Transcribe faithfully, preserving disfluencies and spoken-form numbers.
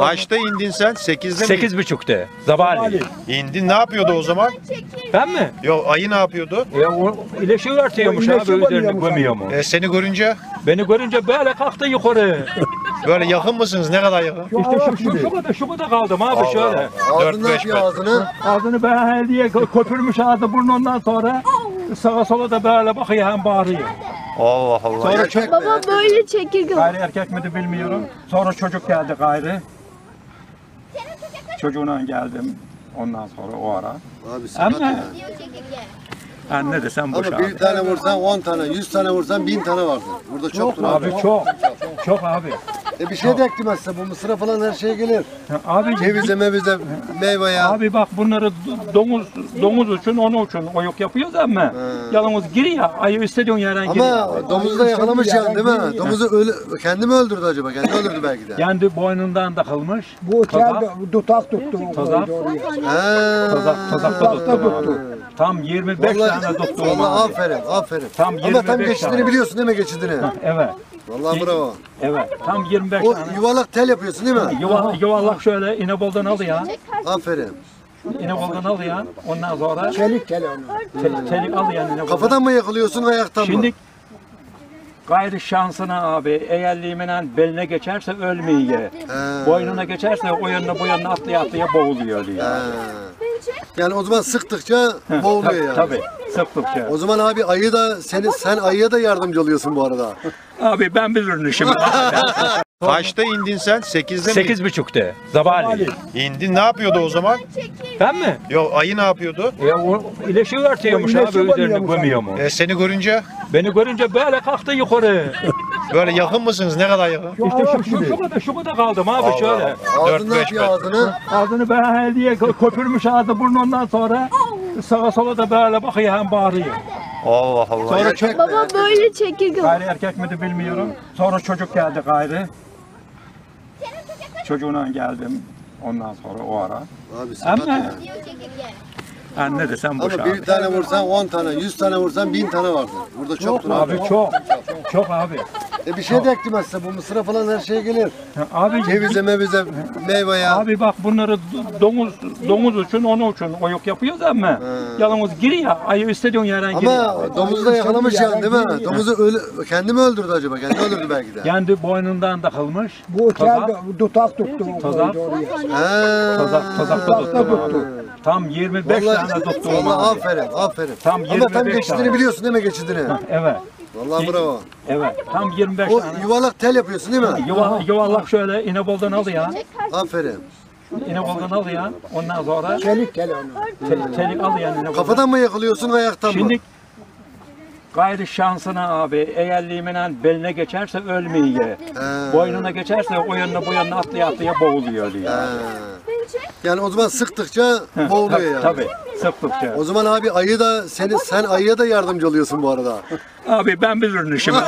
Kaçta indin sen? sekizde mi? sekiz buçukta. Zabali. İndin, ne yapıyordu o zaman? Ben mi? Yok, ayı ne yapıyordu? Ya o ileşi örtüyormuş abi, üzerine gömüyor mu? E, seni görünce? Beni görünce böyle kalktı yukarı. Böyle yakın mısınız? Ne kadar yakın? Şu işte şu, şu, şu kadar, şu kadar kaldım abi Allah. Şöyle. dört beş ağzını. Ağzını böyle diye köpürmüş ağzı burnu, ondan sonra sağa sola da böyle bakıyor, hem bağırıyor. Allah Allah. Sonra çek... Baba böyle çekirge. Gayrı erkek miydi bilmiyorum. Sonra çocuk geldi gayrı. Çocuğuna geldim. Ondan sonra o ara. Abi sıkıntı ya. Anne de sen boş abi. Bir tane vursan on tane, yüz tane vursan bin tane vardır. Burada çoktur abi. Çok, çok, çok abi. E bir şey de eklemezse bu mısıra falan her şey gelir. Abi cevize, mevize, meyve ya. Abi bak bunları domuz, domuz için, onu için oyuk yapıyoruz ama he. Yalnız giriyor, ayı istediğin yerden giriyor. Ama domuzu da yakalamış yani değil mi? Domuzu ölü, kendi mi öldürdü acaba? Kendi öldürdü belki de. Yani boynundan da kılmış. Bu kendi tutak tuttu. Tuzak. Tuzak, tuzakta tuttu. Tam yirmi beş vallahi, tane tuttu. Vallahi aferin, aferin. Tam ama tam geçtiğini tane. Biliyorsun değil mi geçtiğini? Evet. Vallahi bravo. Evet, tam yirmi beş o, tane. Yuvarlak tel yapıyorsun değil mi? Yuvarlak, yuvarlak şöyle İnebolu'dan al ya. Aferin. İnebolu'dan al ya, ondan sonra... Çelik, çelik. Çelik, çelik al yani İnebolu'dan. Kafadan mı yakılıyorsun, ayaktan mı? Şimdi gayri şansına abi, eğerliğimle beline geçerse ölmüyor. He. Boynuna geçerse o yanına bu yanına atlaya atlaya boğuluyor diyor. Yani o zaman sıktıkça boğuluyor tabii, yani. Tabii. Sıktıkça. O zaman abi ayı da seni, sen ayıya da yardımcı oluyorsun bu arada. Abi ben bilirim şimdi. Kaçta indin sen? sekizde mi? sekiz buçukta. Zabali. İndin, ne yapıyordu o zaman? Ben mi? Yok, ayı ne yapıyordu? Ya o ileşi örtüyormuş abi, üzerine gömüyor mu? E, seni görünce? Beni görünce böyle kalktı yukarı. Böyle yakın mısınız? Ne kadar yakın? İşte şu, şu, şu kadar, şu kadar kaldım abi Allah. Şöyle. dört beş ağzını. Ağzını böyle diye köpürmüş ağzı burnu, ondan sonra sağa sola da böyle bakıyor, hem bağırıyor. Allah Allah. Sonra çek... Baba böyle çekirge. Gayrı erkek miydi bilmiyorum. Sonra çocuk geldi gayrı. Çocuğuna geldim. Ondan sonra o ara. Abi sıkıntı ya. Anne de sen boş abi. Abi bir tane vursan on tane, yüz tane vursan bin tane vardır. Burada çoktur abi. Abi çok, çok abi. E bir şey de eklemezse bu mısıra falan her şey gelir. Abi cevize, mevize, meyve ya. Abi bak bunları domuz, domuz için, onu için oyuk yapıyoruz ama he. Yalnız giriyor, ayı istediğin yerden ama giriyor. Ama domuzu da yakalamış yani değil mi? Domuzu ölü, kendi mi öldürdü acaba? Kendi öldürdü belki de. Kendi boynundan da kılmış. Bu kendi tutak tuttu. Tuzak. Tuzak, tuzakta tuttu. Tam yirmi beş vallahi, tane tuttu. Vallahi aferin, aferin. Tam yirmi beş ama tam geçtiğini tane. Biliyorsun değil mi geçtiğini? Evet. Vallahi bravo. Evet, tam yirmi beş o, tane. Yuvarlak tel yapıyorsun değil mi? Yuvarlak, yuvarlak şöyle İnebolu'dan al ya. Aferin. İnebolu'dan al ya, ondan sonra... Çelik, çelik. Çelik, çelik al yani İnebolu'dan. Kafadan mı yakılıyorsun, ayaktan mı? Şimdi gayri şansına abi, eğerliğimle beline geçerse ölmüyor. He. Boynuna geçerse o yanına bu yanına atlaya atlaya boğuluyor diyor. He. Yani o zaman sıktıkça boğuluyor yani. Tabii, sıktıkça. O zaman abi ayı da seni, sen ayıya da yardımcı oluyorsun bu arada. Abi ben bilirim şimdi.